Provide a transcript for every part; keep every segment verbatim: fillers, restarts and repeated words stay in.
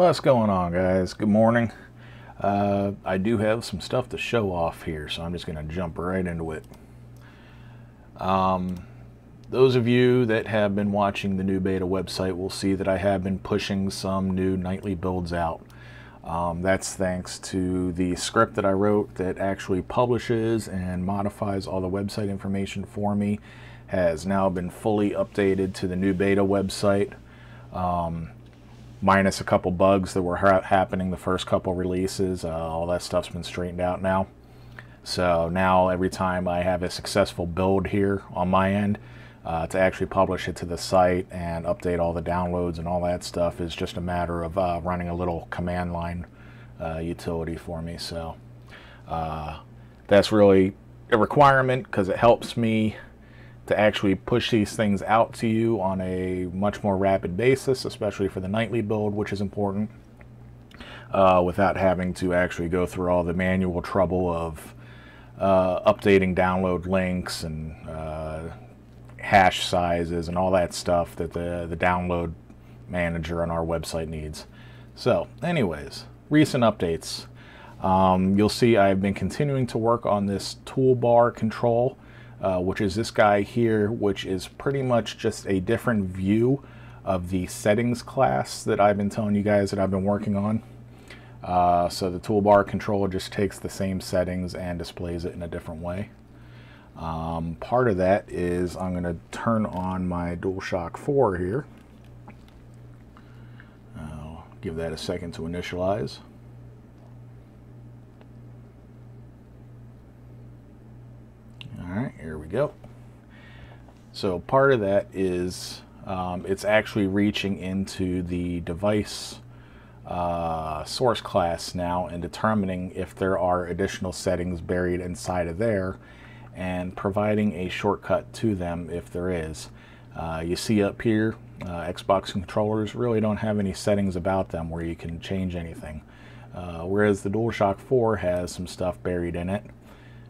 What's going on, guys? Good morning. Uh, I do have some stuff to show off here, so I'm just going to jump right into it. Um, those of you that have been watching the new beta website will see that I have been pushing some new nightly builds out. Um, that's thanks to the script that I wrote that actually publishes and modifies all the website information for me. Has now been fully updated to the new beta website. Um, Minus a couple bugs that were ha happening the first couple releases. Uh, all that stuff's been straightened out now. So now every time I have a successful build here on my end, uh, to actually publish it to the site and update all the downloads and all that stuff is just a matter of uh, running a little command line uh, utility for me. So uh, that's really a requirement because it helps me to actually push these things out to you on a much more rapid basis, especially for the nightly build, which is important, uh, without having to actually go through all the manual trouble of uh, updating download links and uh, hash sizes and all that stuff that the, the download manager on our website needs. So anyways, recent updates. Um, you'll see I've been continuing to work on this toolbar control. Uh, which is this guy here, which is pretty much just a different view of the settings class that I've been telling you guys that I've been working on. Uh, so the toolbar control just takes the same settings and displays it in a different way. Um, part of that is I'm going to turn on my DualShock four here. I'll give that a second to initialize. Alright, here we go. So part of that is um, it's actually reaching into the device uh, source class now and determining if there are additional settings buried inside of there and providing a shortcut to them if there is. Uh, you see up here, uh, Xbox controllers really don't have any settings about them where you can change anything. Uh, whereas the DualShock four has some stuff buried in it.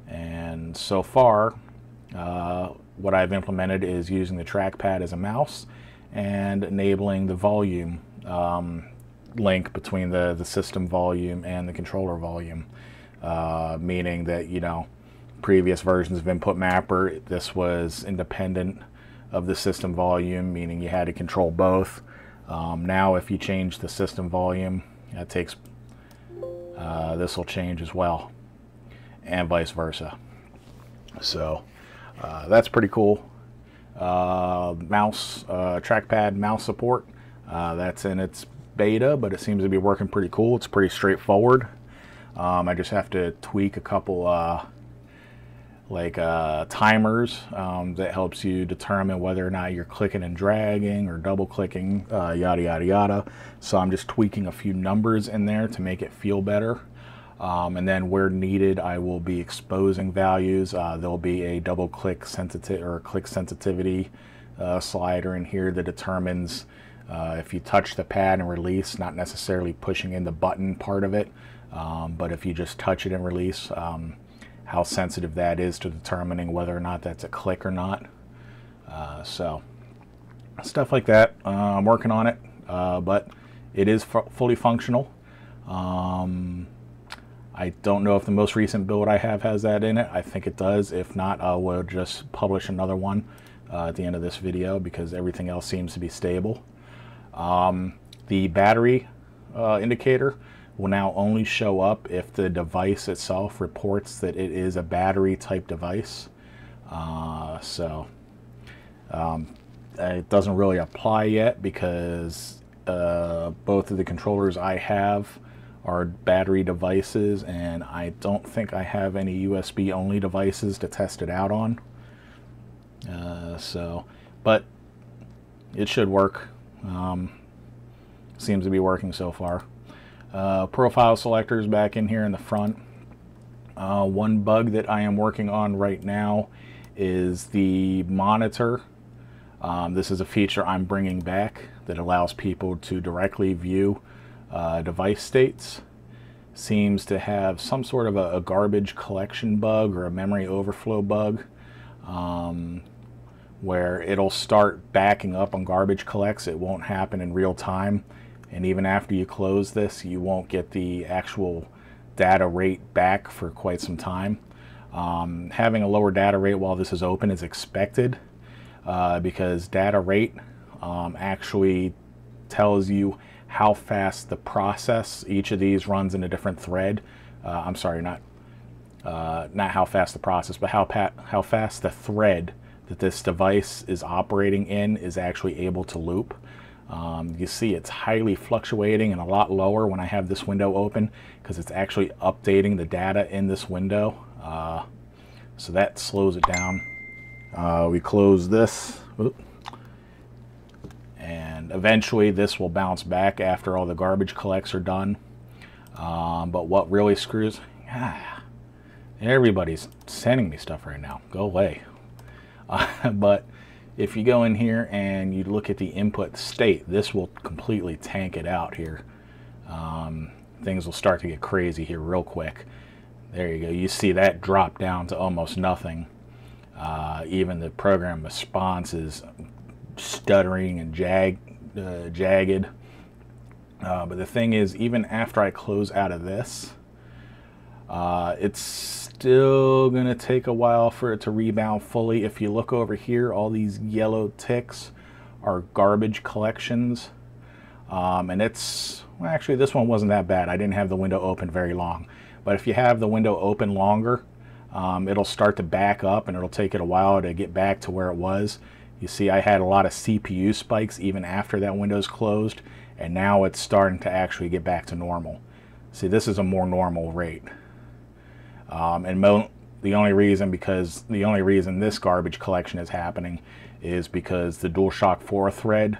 And so far, uh, what I've implemented is using the trackpad as a mouse and enabling the volume um, link between the, the system volume and the controller volume. Uh, meaning that, you know, previous versions of Input Mapper, this was independent of the system volume, meaning you had to control both. Um, now if you change the system volume, that takes, uh, this will change as well. And vice versa. So uh, that's pretty cool. Uh, mouse, uh, trackpad mouse support. Uh, that's in its beta, but it seems to be working pretty cool. It's pretty straightforward. Um, I just have to tweak a couple uh, like uh, timers um, that helps you determine whether or not you're clicking and dragging or double clicking, uh, yada, yada, yada. So I'm just tweaking a few numbers in there to make it feel better. Um, and then where needed, I will be exposing values. Uh, there'll be a double click sensitivity or click sensitivity uh, slider in here that determines uh, if you touch the pad and release, not necessarily pushing in the button part of it, um, but if you just touch it and release, um, how sensitive that is to determining whether or not that's a click or not. Uh, so stuff like that, uh, I'm working on it, uh, but it is fu- fully functional. Um, I don't know if the most recent build I have has that in it. I think it does. If not, I will just publish another one uh, at the end of this video because everything else seems to be stable. Um, the battery uh, indicator will now only show up if the device itself reports that it is a battery type device. Uh, so um, it doesn't really apply yet because uh, both of the controllers I have are battery devices, and I don't think I have any U S B only devices to test it out on. Uh, so, but it should work. Um, seems to be working so far. Uh, profile selectors back in here in the front. Uh, one bug that I am working on right now is the monitor. Um, this is a feature I'm bringing back that allows people to directly view Uh, device states. Seems to have some sort of a, a garbage collection bug or a memory overflow bug um, where it'll start backing up on garbage collects. It won't happen in real time. And even after you close this, you won't get the actual data rate back for quite some time. Um, having a lower data rate while this is open is expected uh, because data rate um, actually tells you how fast the process, each of these runs in a different thread. Uh, I'm sorry, not uh, not how fast the process, but how, pa how fast the thread that this device is operating in is actually able to loop. Um, you see it's highly fluctuating and a lot lower when I have this window open because it's actually updating the data in this window. Uh, so that slows it down. Uh, we close this. Oop. And eventually this will bounce back after all the garbage collects are done. Um, but what really screws, ah, everybody's sending me stuff right now. Go away. Uh, but if you go in here and you look at the input state, this will completely tank it out here. Um, things will start to get crazy here real quick. There you go. You see that drop down to almost nothing. Uh, even the program response is stuttering and jag, uh, jagged. Uh, but the thing is, even after I close out of this, uh, it's still going to take a while for it to rebound fully. If you look over here, all these yellow ticks are garbage collections. Um, and it's, well, actually, this one wasn't that bad. I didn't have the window open very long. But if you have the window open longer, um, it'll start to back up and it'll take it a while to get back to where it was. You see, I had a lot of C P U spikes even after that window's closed, and now it's starting to actually get back to normal. See, this is a more normal rate. Um, and mo the only reason because the only reason this garbage collection is happening is because the DualShock four thread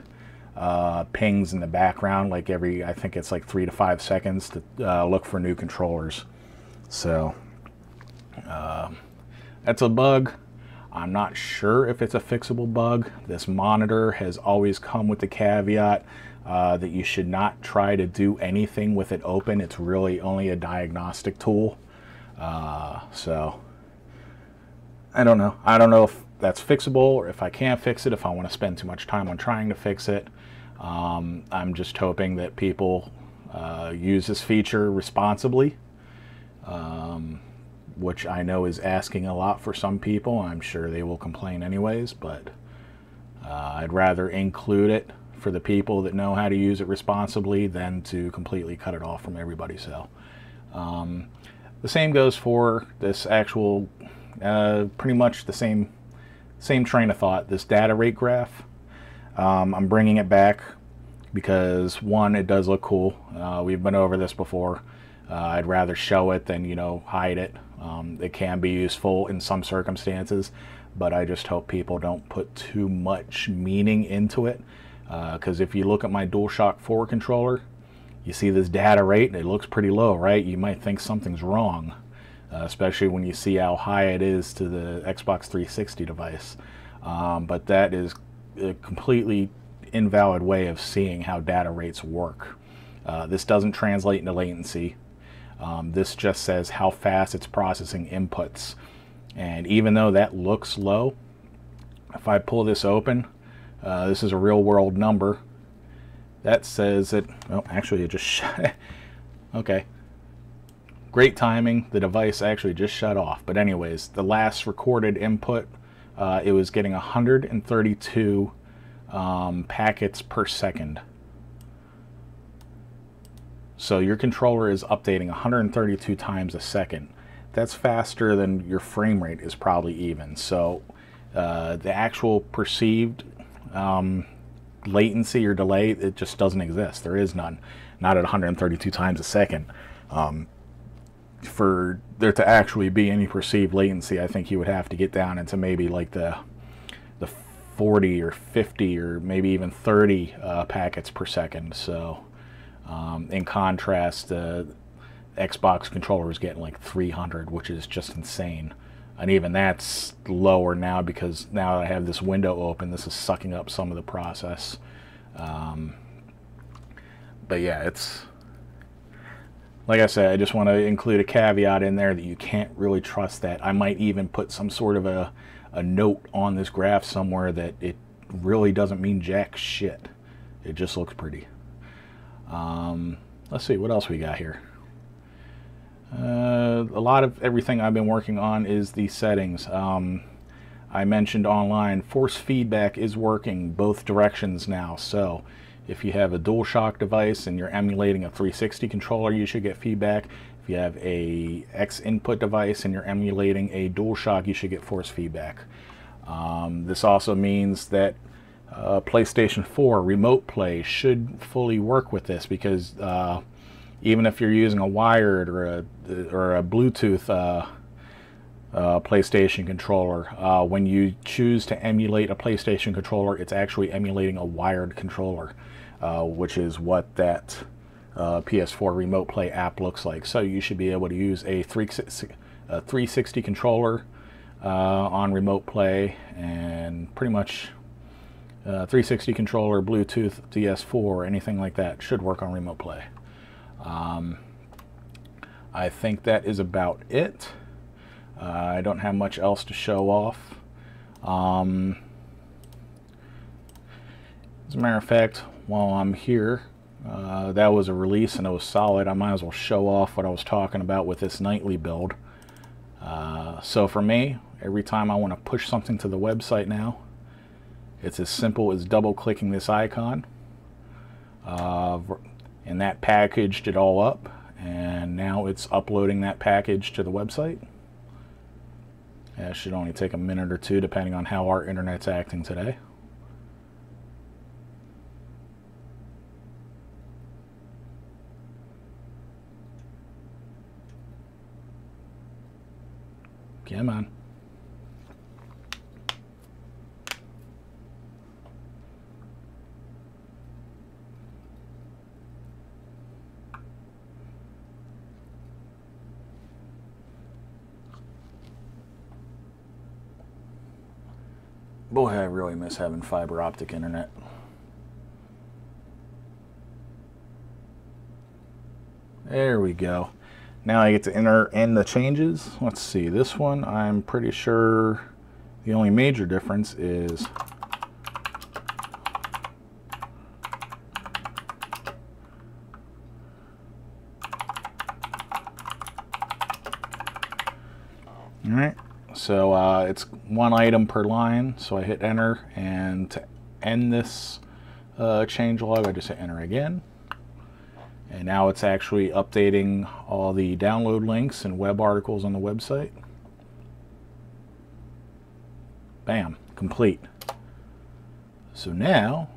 uh, pings in the background like every, I think it's like three to five seconds to uh, look for new controllers. So uh, that's a bug. I'm not sure if it's a fixable bug. This monitor has always come with the caveat uh, that you should not try to do anything with it open. It's really only a diagnostic tool. Uh, so I don't know. I don't know if that's fixable or if I can't fix it, if I want to spend too much time on trying to fix it. Um, I'm just hoping that people uh, use this feature responsibly. Um, which I know is asking a lot for some people. I'm sure they will complain anyways, but uh, I'd rather include it for the people that know how to use it responsibly than to completely cut it off from everybody. So um, the same goes for this actual, uh, pretty much the same, same train of thought, this data rate graph. Um, I'm bringing it back because, one, it does look cool. Uh, we've been over this before. Uh, I'd rather show it than, you know, hide it. Um, it can be useful in some circumstances, but I just hope people don't put too much meaning into it. Because uh, if you look at my DualShock four controller, you see this data rate, it looks pretty low, right? You might think something's wrong, uh, especially when you see how high it is to the Xbox three sixty device. Um, but that is a completely invalid way of seeing how data rates work. Uh, this doesn't translate into latency. Um, this just says how fast it's processing inputs. And even though that looks low, if I pull this open, uh, this is a real world number. That says that, oh, actually it just shut, okay. Great timing, the device actually just shut off. But anyways, the last recorded input, uh, it was getting one hundred thirty-two um, packets per second. So your controller is updating one hundred thirty-two times a second. That's faster than your frame rate is probably even. So uh, the actual perceived um, latency or delay, it just doesn't exist. There is none, not at one hundred thirty-two times a second. Um, for there to actually be any perceived latency, I think you would have to get down into maybe like the, the forty or fifty or maybe even thirty uh, packets per second. So. Um, in contrast, the uh, Xbox controller is getting like three hundred, which is just insane. And even that's lower now because now that I have this window open, this is sucking up some of the process. Um, but yeah, it's, like I said, I just want to include a caveat in there that you can't really trust that. I might even put some sort of a, a note on this graph somewhere that it really doesn't mean jack shit. It just looks pretty. Um, let's see what else we got here. Uh, a lot of everything I've been working on is the settings. Um, I mentioned online, force feedback is working both directions now. So if you have a DualShock device and you're emulating a three sixty controller, you should get feedback. If you have a X input device and you're emulating a DualShock, you should get force feedback. Um, this also means that uh, PlayStation four remote play should fully work with this, because uh, even if you're using a wired or a, or a Bluetooth uh, uh, PlayStation controller, uh, when you choose to emulate a PlayStation controller, it's actually emulating a wired controller, uh, which is what that uh, P S four remote play app looks like. So you should be able to use a three sixty controller uh, on remote play, and pretty much uh, three sixty controller, Bluetooth, D S four, anything like that should work on remote play. Um, I think that is about it. Uh, I don't have much else to show off. Um, as a matter of fact, while I'm here, uh, that was a release and it was solid. I might as well show off what I was talking about with this nightly build. Uh, so for me, every time I want to push something to the website now, it's as simple as double-clicking this icon. Uh, And that packaged it all up, and now it's uploading that package to the website. That should only take a minute or two, depending on how our internet's acting today. Come on. Boy, I really miss having fiber optic internet. There we go. Now I get to enter in the changes. Let's see, this one I'm pretty sure the only major difference is all right. So uh, it's one item per line, so I hit enter, and to end this uh, change log, I just hit enter again. And now it's actually updating all the download links and web articles on the website. Bam, complete. So now,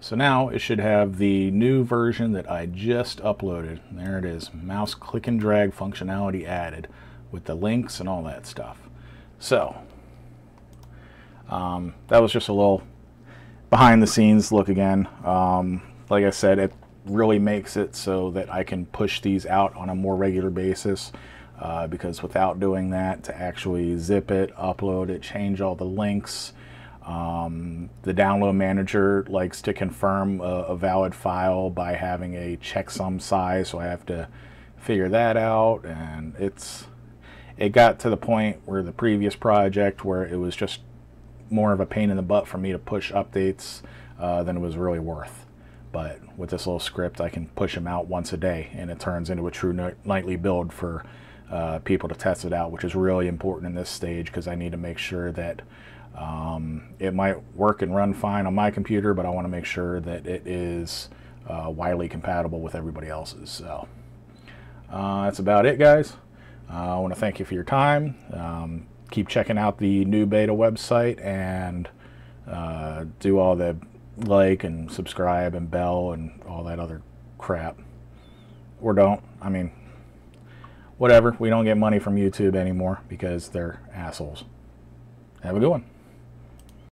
So now it should have the new version that I just uploaded. There it is, mouse click and drag functionality added with the links and all that stuff. So um, that was just a little behind the scenes look again. Um, like I said, it really makes it so that I can push these out on a more regular basis, uh, because without doing that, to actually zip it, upload it, change all the links, Um, the download manager likes to confirm a, a valid file by having a checksum size, so I have to figure that out. And it's it got to the point where the previous project where it was just more of a pain in the butt for me to push updates uh, than it was really worth. But with this little script, I can push them out once a day, and it turns into a true nightly build for uh, people to test it out, which is really important in this stage, because I need to make sure that Um, it might work and run fine on my computer, but I want to make sure that it is uh, widely compatible with everybody else's. So uh, that's about it, guys. Uh, I want to thank you for your time. Um, keep checking out the new beta website, and uh, do all the like and subscribe and bell and all that other crap. Or don't. I mean, whatever. We don't get money from YouTube anymore because they're assholes. Have a good one.